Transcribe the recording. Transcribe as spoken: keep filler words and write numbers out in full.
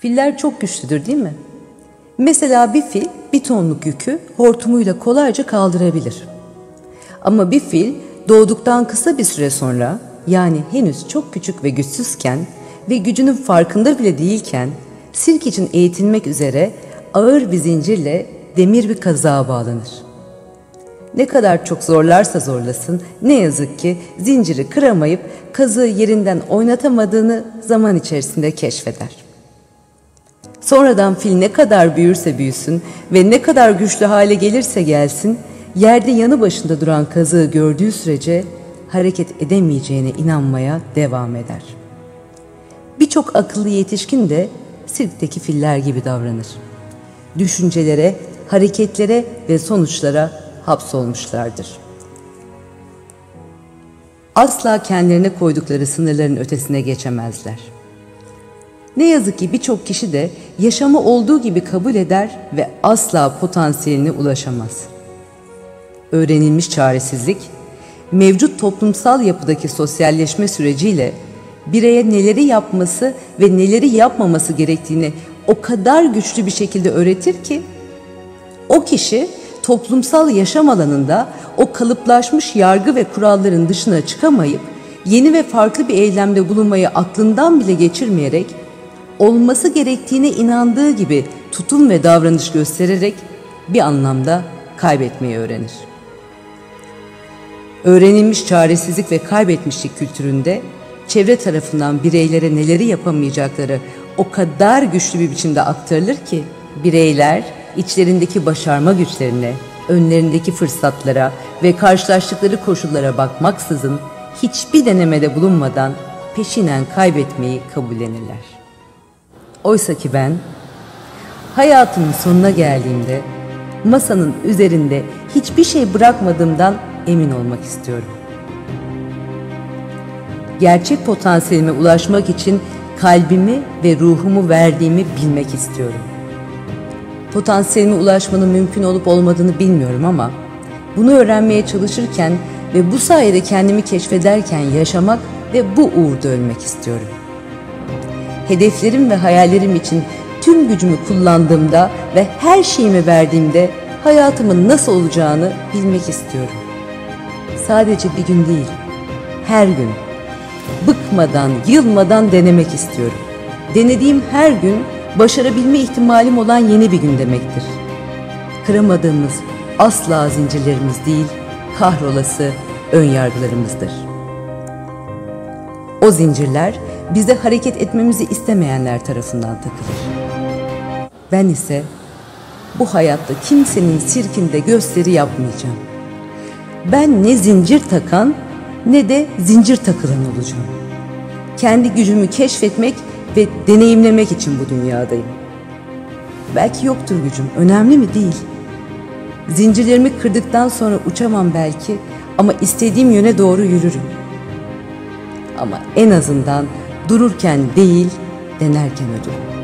Filler çok güçlüdür değil mi? Mesela bir fil bir tonluk yükü hortumuyla kolayca kaldırabilir. Ama bir fil doğduktan kısa bir süre sonra, yani henüz çok küçük ve güçsüzken ve gücünün farkında bile değilken, sirk için eğitilmek üzere ağır bir zincirle demir bir kazığa bağlanır. Ne kadar çok zorlarsa zorlasın, ne yazık ki zinciri kıramayıp kazığı yerinden oynatamadığını zaman içerisinde keşfeder. Sonradan fil ne kadar büyürse büyüsün ve ne kadar güçlü hale gelirse gelsin, yerde yanı başında duran kazığı gördüğü sürece hareket edemeyeceğine inanmaya devam eder. Birçok akıllı yetişkin de sirkteki filler gibi davranır. Düşüncelere, hareketlere ve sonuçlara hapsolmuşlardır. Asla kendilerine koydukları sınırların ötesine geçemezler. Ne yazık ki birçok kişi de yaşamı olduğu gibi kabul eder ve asla potansiyeline ulaşamaz. Öğrenilmiş çaresizlik, mevcut toplumsal yapıdaki sosyalleşme süreciyle bireye neleri yapması ve neleri yapmaması gerektiğini o kadar güçlü bir şekilde öğretir ki, o kişi toplumsal yaşam alanında o kalıplaşmış yargı ve kuralların dışına çıkamayıp, yeni ve farklı bir eylemde bulunmayı aklından bile geçirmeyerek, olması gerektiğine inandığı gibi tutum ve davranış göstererek bir anlamda kaybetmeyi öğrenir. Öğrenilmiş çaresizlik ve kaybetmişlik kültüründe çevre tarafından bireylere neleri yapamayacakları o kadar güçlü bir biçimde aktarılır ki bireyler içlerindeki başarma güçlerine, önlerindeki fırsatlara ve karşılaştıkları koşullara bakmaksızın hiçbir denemede bulunmadan peşinen kaybetmeyi kabullenirler. Oysa ki ben hayatımın sonuna geldiğimde masanın üzerinde hiçbir şey bırakmadığımdan emin olmak istiyorum. Gerçek potansiyelime ulaşmak için kalbimi ve ruhumu verdiğimi bilmek istiyorum. Potansiyelime ulaşmanın mümkün olup olmadığını bilmiyorum ama bunu öğrenmeye çalışırken ve bu sayede kendimi keşfederken yaşamak ve bu uğurda ölmek istiyorum. Hedeflerim ve hayallerim için tüm gücümü kullandığımda ve her şeyimi verdiğimde hayatımın nasıl olacağını bilmek istiyorum. Sadece bir gün değil, her gün. Bıkmadan, yılmadan denemek istiyorum. Denediğim her gün, başarabilme ihtimalim olan yeni bir gün demektir. Kıramadığımız asla zincirlerimiz değil, kahrolası önyargılarımızdır. O zincirler bize hareket etmemizi istemeyenler tarafından takılır. Ben ise bu hayatta kimsenin sirkinde gösteri yapmayacağım. Ben ne zincir takan ne de zincir takılan olacağım. Kendi gücümü keşfetmek ve deneyimlemek için bu dünyadayım. Belki yoktur gücüm, önemli mi değil? Zincirlerimi kırdıktan sonra uçamam belki ama istediğim yöne doğru yürürüm. Ama en azından dururken değil, denerken ölürüm.